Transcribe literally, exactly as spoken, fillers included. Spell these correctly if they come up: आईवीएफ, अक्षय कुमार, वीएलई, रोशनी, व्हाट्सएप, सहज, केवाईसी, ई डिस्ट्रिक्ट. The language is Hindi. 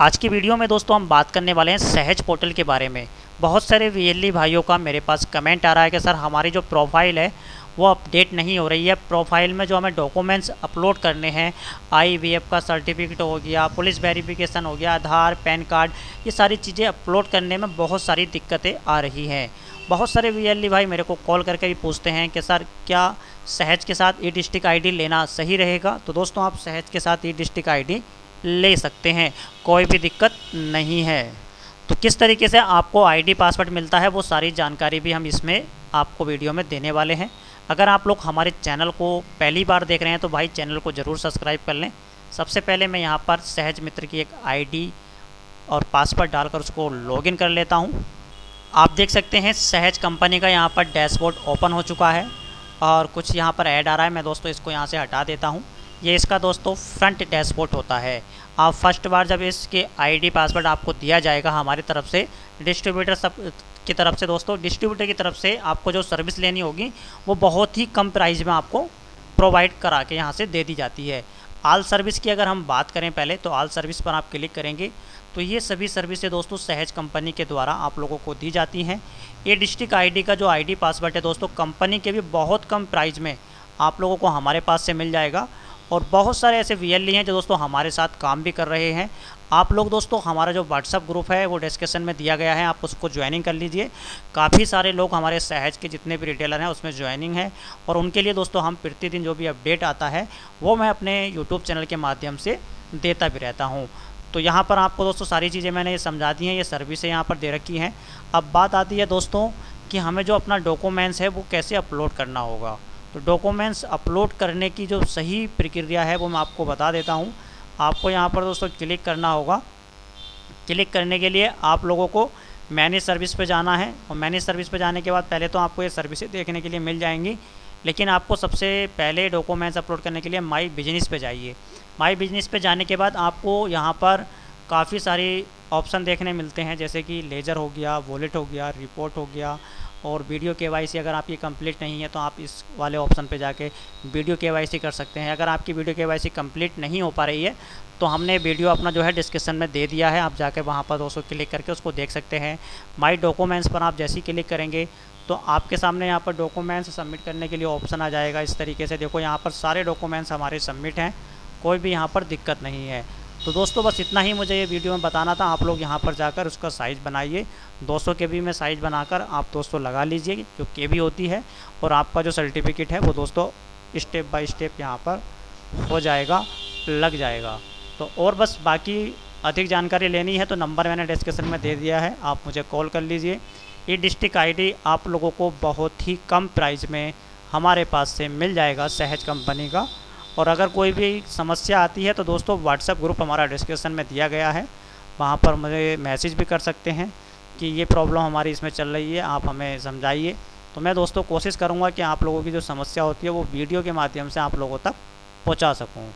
आज की वीडियो में दोस्तों हम बात करने वाले हैं सहज पोर्टल के बारे में। बहुत सारे वीएलई भाइयों का मेरे पास कमेंट आ रहा है कि सर हमारी जो प्रोफाइल है वो अपडेट नहीं हो रही है, प्रोफाइल में जो हमें डॉक्यूमेंट्स अपलोड करने हैं, आईवीएफ का सर्टिफिकेट हो गया, पुलिस वेरिफिकेशन हो गया, आधार, पैन कार्ड, ये सारी चीज़ें अपलोड करने में बहुत सारी दिक्कतें आ रही हैं। बहुत सारे वीएलई भाई मेरे को कॉल करके भी पूछते हैं कि सर क्या सहज के साथ ई डिस्ट्रिक्ट आईडी लेना सही रहेगा। तो दोस्तों आप सहज के साथ ई डिस्ट्रिक्ट आईडी ले सकते हैं, कोई भी दिक्कत नहीं है। तो किस तरीके से आपको आईडी पासवर्ड मिलता है वो सारी जानकारी भी हम इसमें आपको वीडियो में देने वाले हैं। अगर आप लोग हमारे चैनल को पहली बार देख रहे हैं तो भाई चैनल को ज़रूर सब्सक्राइब कर लें। सबसे पहले मैं यहाँ पर सहज मित्र की एक आईडी और पासवर्ड डालकर उसको लॉगिन कर लेता हूँ। आप देख सकते हैं सहज कंपनी का यहाँ पर डैशबोर्ड ओपन हो चुका है और कुछ यहाँ पर ऐड आ रहा है। मैं दोस्तों इसको यहाँ से हटा देता हूँ। ये इसका दोस्तों फ्रंट डैशबोर्ड होता है। आप फर्स्ट बार जब इसके आईडी पासवर्ड आपको दिया जाएगा हमारे तरफ से, डिस्ट्रीब्यूटर सब की तरफ से, दोस्तों डिस्ट्रीब्यूटर की तरफ से आपको जो सर्विस लेनी होगी वो बहुत ही कम प्राइस में आपको प्रोवाइड करा के यहाँ से दे दी जाती है। आल सर्विस की अगर हम बात करें पहले तो आल सर्विस पर आप क्लिक करेंगे तो ये सभी सर्विसें दोस्तों सहज कंपनी के द्वारा आप लोगों को दी जाती हैं। ये डिस्ट्रिक्ट आईडी का जो आईडी पासवर्ड है दोस्तों कंपनी के भी बहुत कम प्राइस में आप लोगों को हमारे पास से मिल जाएगा। और बहुत सारे ऐसे वीएलई हैं जो दोस्तों हमारे साथ काम भी कर रहे हैं। आप लोग दोस्तों हमारा जो व्हाट्सअप ग्रुप है वो डिस्क्रिप्शन में दिया गया है, आप उसको ज्वाइनिंग कर लीजिए। काफ़ी सारे लोग हमारे सहज के जितने भी रिटेलर हैं उसमें ज्वाइनिंग है और उनके लिए दोस्तों हम प्रतिदिन जो भी अपडेट आता है वो मैं अपने यूट्यूब चैनल के माध्यम से देता भी रहता हूँ। तो यहाँ पर आपको दोस्तों सारी चीज़ें मैंने ये समझा दी हैं, ये सर्विसें यहाँ पर दे रखी हैं। अब बात आती है दोस्तों कि हमें जो अपना डॉक्यूमेंट्स है वो कैसे अपलोड करना होगा। तो डॉक्यूमेंट्स अपलोड करने की जो सही प्रक्रिया है वो मैं आपको बता देता हूँ। आपको यहाँ पर दोस्तों क्लिक करना होगा। क्लिक करने के लिए आप लोगों को मैनेज सर्विस पे जाना है और मैनेज सर्विस पे जाने के बाद पहले तो आपको ये सर्विसेज देखने के लिए मिल जाएंगी, लेकिन आपको सबसे पहले डॉक्यूमेंट्स अपलोड करने के लिए माई बिजनेस पे जाइए। माई बिजनेस पे जाने के बाद आपको यहाँ पर काफ़ी सारी ऑप्शन देखने मिलते हैं, जैसे कि लेजर हो गया, वॉलेट हो गया, रिपोर्ट हो गया और वीडियो केवाईसी। अगर आपकी कंप्लीट नहीं है तो आप इस वाले ऑप्शन पे जाके वीडियो केवाईसी कर सकते हैं। अगर आपकी वीडियो केवाईसी कंप्लीट नहीं हो पा रही है तो हमने वीडियो अपना जो है डिस्क्रिप्शन में दे दिया है, आप जाके वहाँ पर दोस्तों क्लिक करके उसको देख सकते हैं। माई डॉक्यूमेंट्स पर आप जैसे ही क्लिक करेंगे तो आपके सामने यहाँ पर डॉक्यूमेंट्स सबमिट करने के लिए ऑप्शन आ जाएगा। इस तरीके से देखो यहाँ पर सारे डॉक्यूमेंट्स हमारे सबमिट हैं, कोई भी यहाँ पर दिक्कत नहीं है। तो दोस्तों बस इतना ही मुझे ये वीडियो में बताना था। आप लोग यहाँ पर जाकर उसका साइज़ बनाइए, दो सौ केबी में साइज़ बनाकर आप दोस्तों लगा लीजिए जो केबी होती है और आपका जो सर्टिफिकेट है वो दोस्तों स्टेप बाय स्टेप यहाँ पर हो जाएगा, लग जाएगा। तो और बस बाकी अधिक जानकारी लेनी है तो नंबर मैंने डिस्क्रिप्शन में दे दिया है, आप मुझे कॉल कर लीजिए। ई डिस्ट्रिक्ट आईडी आप लोगों को बहुत ही कम प्राइस में हमारे पास से मिल जाएगा सहज कंपनी का। और अगर कोई भी समस्या आती है तो दोस्तों व्हाट्सएप ग्रुप हमारा डिस्क्रिप्शन में दिया गया है, वहाँ पर मुझे मैसेज भी कर सकते हैं कि ये प्रॉब्लम हमारी इसमें चल रही है, आप हमें समझाइए। तो मैं दोस्तों कोशिश करूँगा कि आप लोगों की जो समस्या होती है वो वीडियो के माध्यम से आप लोगों तक पहुँचा सकूँ।